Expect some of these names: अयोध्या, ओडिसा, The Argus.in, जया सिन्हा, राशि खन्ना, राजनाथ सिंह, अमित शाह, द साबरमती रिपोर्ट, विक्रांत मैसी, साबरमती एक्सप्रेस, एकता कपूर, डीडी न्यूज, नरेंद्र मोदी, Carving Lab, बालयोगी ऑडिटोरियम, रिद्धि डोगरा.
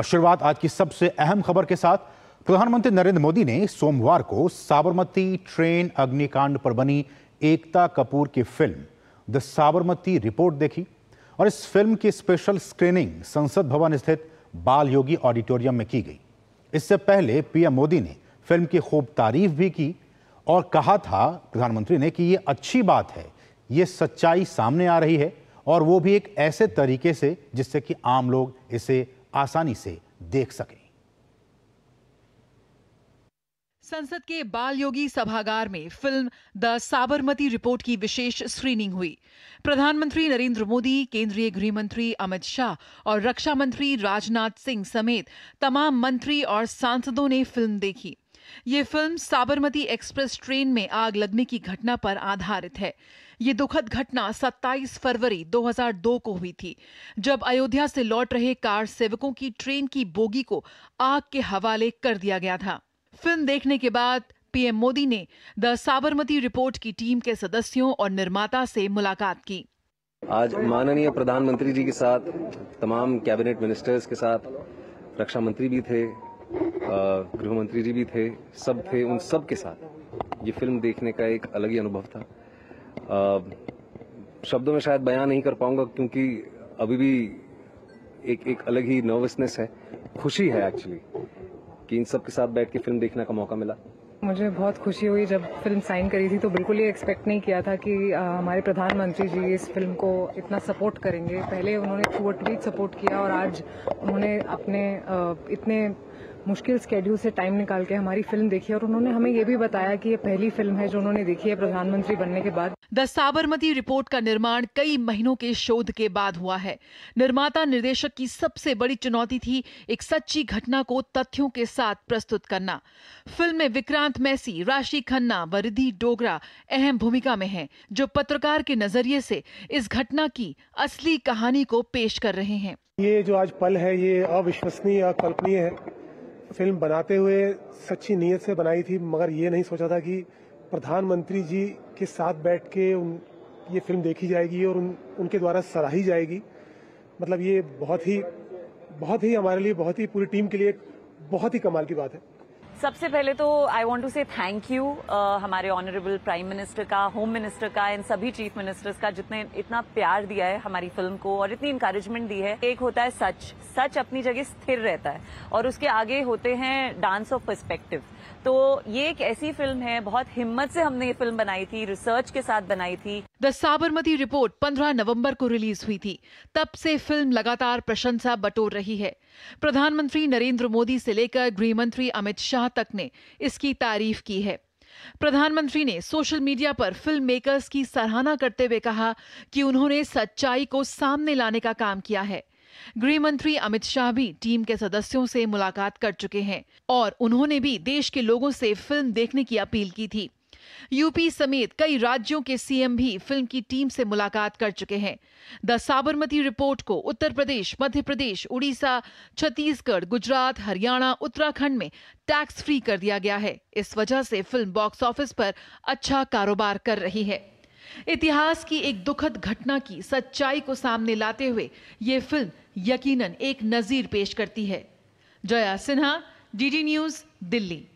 और शुरुआत आज की सबसे अहम खबर के साथ। प्रधानमंत्री नरेंद्र मोदी ने सोमवार को साबरमती ट्रेन अग्निकांड पर बनी एकता कपूर की फिल्म द साबरमती रिपोर्ट देखी और इस फिल्म की स्पेशल स्क्रीनिंग संसद भवन स्थित बालयोगी ऑडिटोरियम में की गई। इससे पहले पीएम मोदी ने फिल्म की खूब तारीफ भी की और कहा था, प्रधानमंत्री ने, कि ये अच्छी बात है, ये सच्चाई सामने आ रही है और वो भी एक ऐसे तरीके से जिससे कि आम लोग इसे आसानी से देख सकें। संसद के बालयोगी सभागार में फिल्म द साबरमती रिपोर्ट की विशेष स्क्रीनिंग हुई। प्रधानमंत्री नरेंद्र मोदी, केंद्रीय गृह मंत्री अमित शाह और रक्षा मंत्री राजनाथ सिंह समेत तमाम मंत्री और सांसदों ने फिल्म देखी। ये फिल्म साबरमती एक्सप्रेस ट्रेन में आग लगने की घटना पर आधारित है। ये दुखद घटना 27 फरवरी 2002 को हुई थी, जब अयोध्या से लौट रहे कार सेवकों की ट्रेन की बोगी को आग के हवाले कर दिया गया था। फिल्म देखने के बाद पीएम मोदी ने द साबरमती रिपोर्ट की टीम के सदस्यों और निर्माता से मुलाकात की। आज माननीय प्रधानमंत्री जी के साथ, तमाम कैबिनेट मिनिस्टर्स के साथ, रक्षा मंत्री भी थे, गृह मंत्री जी भी थे, सब थे। उन सब के साथ ये फिल्म देखने का एक अलग ही अनुभव था। शब्दों में शायद बयां नहीं कर पाऊंगा, क्योंकि अभी भी एक अलग ही नर्वसनेस है, खुशी है एक्चुअली कि इन सब के साथ बैठ के फिल्म देखने का मौका मिला। मुझे बहुत खुशी हुई जब फिल्म साइन करी थी, तो बिल्कुल ये एक्सपेक्ट नहीं किया था कि हमारे प्रधानमंत्री जी इस फिल्म को इतना सपोर्ट करेंगे। पहले उन्होंने थ्रू ट्वीट सपोर्ट किया और आज उन्होंने अपने इतने मुश्किल स्केड्यूल से टाइम निकाल के हमारी फिल्म देखी और उन्होंने हमें ये भी बताया कि ये पहली फिल्म है जो उन्होंने देखी है प्रधानमंत्री बनने के बाद। द साबरमती रिपोर्ट का निर्माण कई महीनों के शोध के बाद हुआ है। निर्माता निर्देशक की सबसे बड़ी चुनौती थी एक सच्ची घटना को तथ्यों के साथ प्रस्तुत करना। फिल्म में विक्रांत मैसी, राशि खन्ना व रिद्धि डोगरा अहम भूमिका में है, जो पत्रकार के नजरिए से इस घटना की असली कहानी को पेश कर रहे हैं। ये जो आज पल है ये अविश्वसनीय, अकल्पनीय है। फिल्म बनाते हुए सच्ची नीयत से बनाई थी, मगर ये नहीं सोचा था कि प्रधानमंत्री जी के साथ बैठ के ये फिल्म देखी जाएगी और उनके द्वारा सराही जाएगी। मतलब ये बहुत ही हमारे लिए, बहुत ही पूरी टीम के लिए बहुत ही कमाल की बात है। सबसे पहले तो I want to say thank you हमारे ऑनरेबल प्राइम मिनिस्टर का, होम मिनिस्टर का एंड सभी चीफ मिनिस्टर्स का, जितने इतना प्यार दिया है हमारी फिल्म को और इतनी इंकरेजमेंट दी है। एक होता है सच अपनी जगह स्थिर रहता है और उसके आगे होते हैं डांस ऑफ पर्सपेक्टिव। तो ये एक ऐसी फिल्म है, बहुत हिम्मत से हमने ये फिल्म बनाई थी, रिसर्च के साथ बनाई थी। द साबरमती रिपोर्ट 15 नवंबर को रिलीज हुई थी। तब से फिल्म लगातार प्रशंसा बटोर रही है। प्रधानमंत्री नरेंद्र मोदी से लेकर गृह मंत्री अमित शाह तक ने इसकी तारीफ की है। प्रधानमंत्री ने सोशल मीडिया पर फिल्म मेकर्स की सराहना करते हुए कहा कि उन्होंने सच्चाई को सामने लाने का काम किया है। गृह मंत्री अमित शाह भी टीम के सदस्यों से मुलाकात कर चुके हैं और उन्होंने भी देश के लोगों से फिल्म देखने की अपील की थी। यूपी समेत कई राज्यों के सीएम भी फिल्म की टीम से मुलाकात कर चुके हैं। द साबरमती रिपोर्ट को उत्तर प्रदेश, मध्य प्रदेश, उड़ीसा, छत्तीसगढ़, गुजरात, हरियाणा, उत्तराखंड में टैक्स फ्री कर दिया गया है। इस वजह से फिल्म बॉक्स ऑफिस पर अच्छा कारोबार कर रही है। इतिहास की एक दुखद घटना की सच्चाई को सामने लाते हुए ये फिल्म यकीनन एक नजीर पेश करती है। जया सिन्हा, डीडी न्यूज, Delhi.